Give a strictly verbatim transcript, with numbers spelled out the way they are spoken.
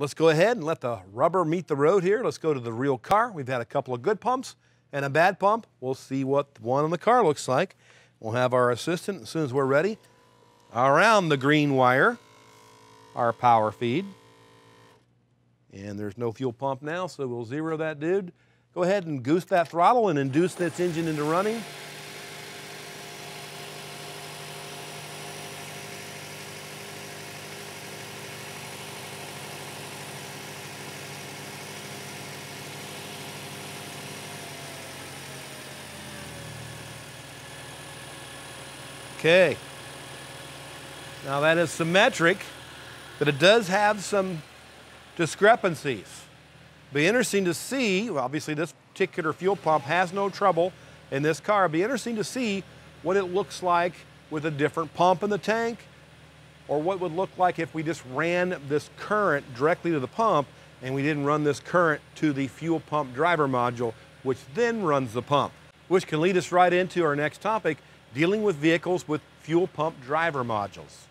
Let's go ahead and let the rubber meet the road here. Let's go to the real car. We've had a couple of good pumps and a bad pump. We'll see what the one in the car looks like. We'll have our assistant, as soon as we're ready, around the green wire, our power feed. And there's no fuel pump now, so we'll zero that dude. Go ahead and goose that throttle and induce this engine into running. Okay, now that is symmetric, but it does have some discrepancies. Be interesting to see, well, obviously this particular fuel pump has no trouble in this car. Be interesting to see what it looks like with a different pump in the tank, or what it would look like if we just ran this current directly to the pump and we didn't run this current to the fuel pump driver module, which then runs the pump, which can lead us right into our next topic, dealing with vehicles with fuel pump driver modules.